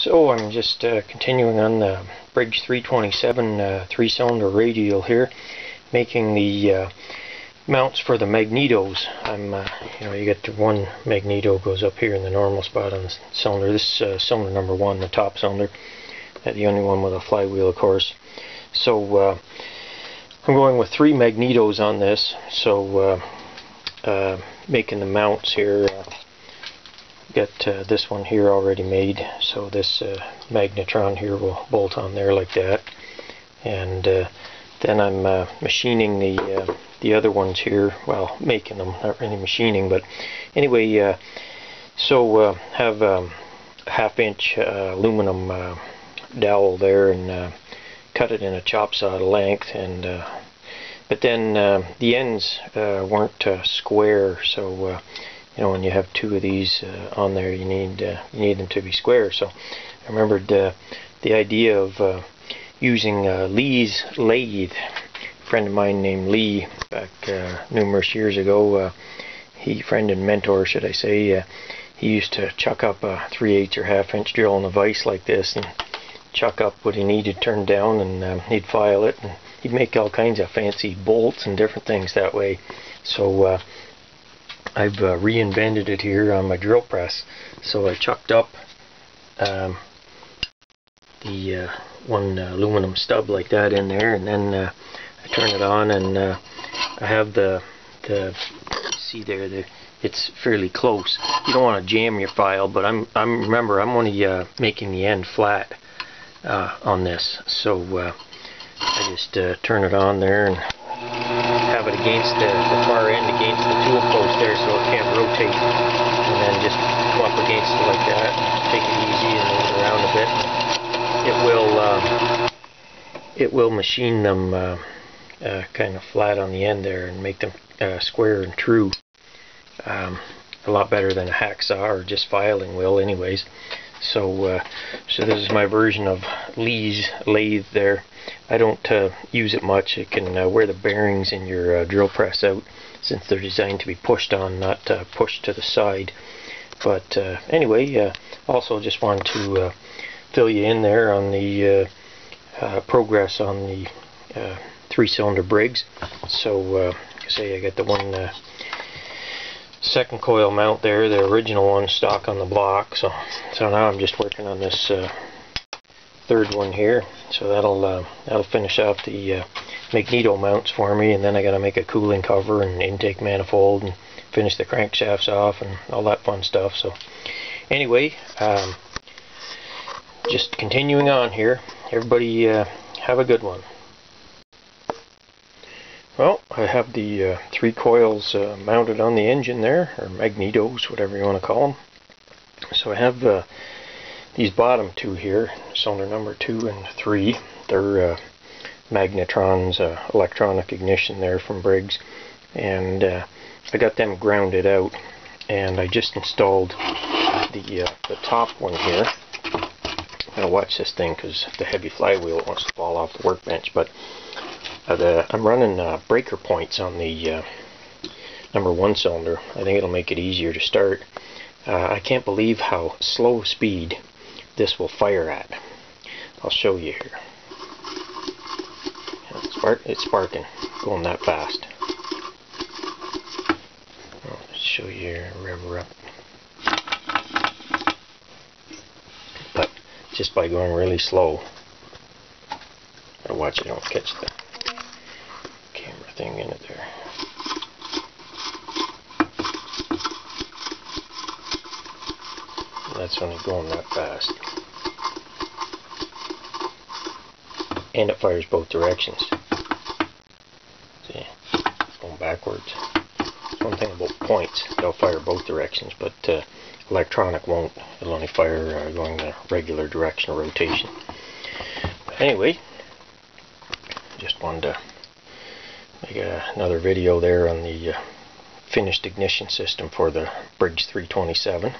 So I'm just continuing on the Briggs 327 three-cylinder radial here, making the mounts for the magnetos. I'm, you know, you get the one magneto goes up here in the normal spot on the cylinder. This cylinder number one, the top cylinder, that's the only one with a flywheel, of course. So I'm going with three magnetos on this. So making the mounts here. Got this one here already made, so this magnetron here will bolt on there like that, and then I'm machining the other ones here, well, making them, not really machining, but anyway, so have a half-inch aluminum dowel there, and cut it in a chop saw to length, and but then the ends weren't square, so you know, when you have two of these on there, you need them to be square. So I remembered the idea of using Lee's lathe. A friend of mine named Lee, back numerous years ago, friend and mentor, should I say, he used to chuck up a 3/8 or half-inch drill in a vise like this, and chuck up what he needed, turn down, and he'd file it, and he'd make all kinds of fancy bolts and different things that way. So I've reinvented it here on my drill press. So I chucked up the one aluminum stub like that in there, and then I turn it on, and I have the see there, it's fairly close. You don't want to jam your file, but I'm only making the end flat on this. So I just turn it on there and have it against the far end, against the tool post there, so it can't rotate, and then just come up against it like that, take it easy and move it around a bit. It will machine them kind of flat on the end there and make them square and true, a lot better than a hacksaw or just filing will anyways. So so this is my version of Lee's lathe there. I don't use it much. It can wear the bearings in your drill press out, since they're designed to be pushed on, not pushed to the side. But anyway, also just wanted to fill you in there on the progress on the three-cylinder Briggs. So say I got the one second coil mount there, the original one stock on the block. So now I'm just working on this third one here, so that'll finish out the magneto mounts for me, and then I gotta make a cooling cover and intake manifold and finish the crankshafts off and all that fun stuff. So anyway, just continuing on here, everybody, have a good one. Well, I have the three coils mounted on the engine there, or magnetos, whatever you want to call them. So I have these bottom two here, cylinder number 2 and 3. They're magnetrons, electronic ignition there from Briggs, and I got them grounded out, and I just installed the top one here. I'm gonna watch this thing because the heavy flywheel wants to fall off the workbench, but I'm running breaker points on the number one cylinder. I think it'll make it easier to start. I can't believe how slow speed this will fire at. I'll show you here. It's sparking, going that fast. I'll show you here, rev her up. But just by going really slow, I watch it, don't catch the thing in it there. That's when it's going that fast. And it fires both directions. See, going backwards. That's one thing about points, they'll fire both directions, but electronic won't. It'll only fire going the regular direction of rotation. But anyway, just wanted to another video there on the finished ignition system for the Briggs 327.